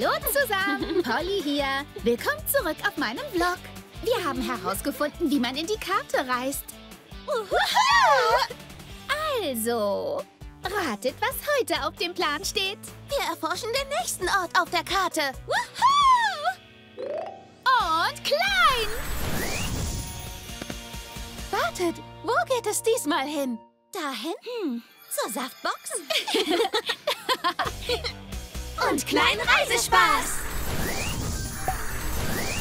Hallo zusammen, Polly hier. Willkommen zurück auf meinem Vlog. Wir haben herausgefunden, wie man in die Karte reist. Also, ratet, was heute auf dem Plan steht. Wir erforschen den nächsten Ort auf der Karte. Und klein! Wartet, wo geht es diesmal hin? Da hinten? Zur Saftbox? Und kleinen Reisespaß!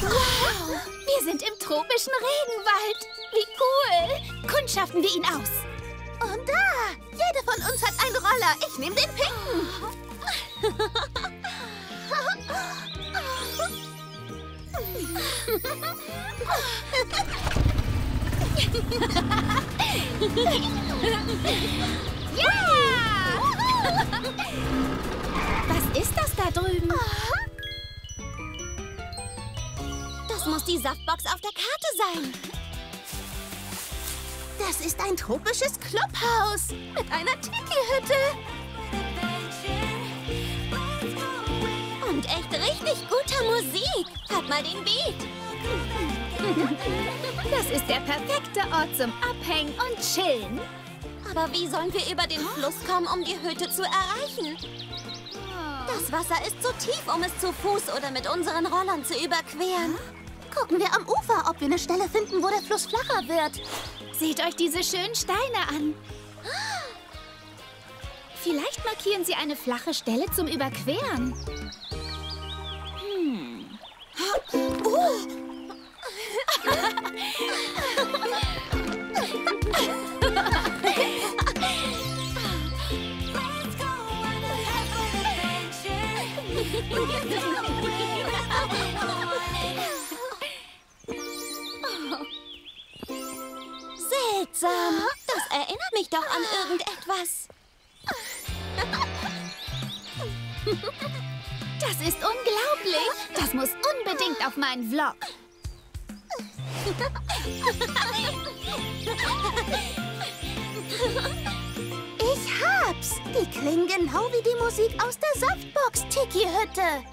Wow, wir sind im tropischen Regenwald. Wie cool! Kundschaften wir ihn aus. Und da! Jeder von uns hat einen Roller. Ich nehme den pinken. Ja! Was ist das da drüben? Das muss die Saftbox auf der Karte sein. Das ist ein tropisches Clubhaus mit einer Tiki-Hütte. Und echt richtig guter Musik. Hört mal den Beat. Das ist der perfekte Ort zum Abhängen und Chillen. Aber wie sollen wir über den Fluss kommen, um die Hütte zu erreichen? Das Wasser ist zu tief, um es zu Fuß oder mit unseren Rollern zu überqueren. Gucken wir am Ufer, ob wir eine Stelle finden, wo der Fluss flacher wird. Seht euch diese schönen Steine an. Vielleicht markieren sie eine flache Stelle zum Überqueren. Seltsam. Das erinnert mich doch an irgendetwas. Das ist unglaublich. Das muss unbedingt auf meinen Vlog. Ich hab's. Die klingen genau wie die Musik aus der Saftbox-Tiki-Hütte.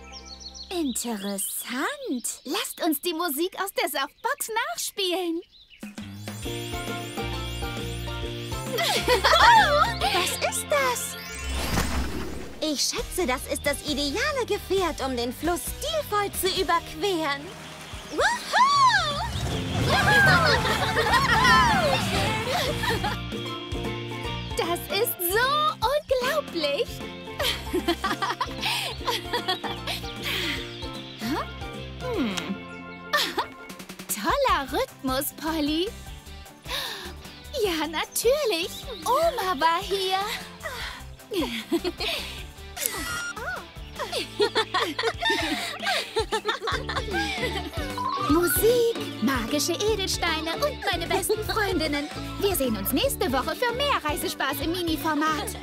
Interessant. Lasst uns die Musik aus der Saftbox nachspielen. Oh, was ist das? Ich schätze, das ist das ideale Gefährt, um den Fluss stilvoll zu überqueren. Das ist so unglaublich. Toller Rhythmus, Polly. Ja, natürlich. Oma war hier. Musik, magische Edelsteine und meine besten Freundinnen. Wir sehen uns nächste Woche für mehr Reisespaß im Mini-Format.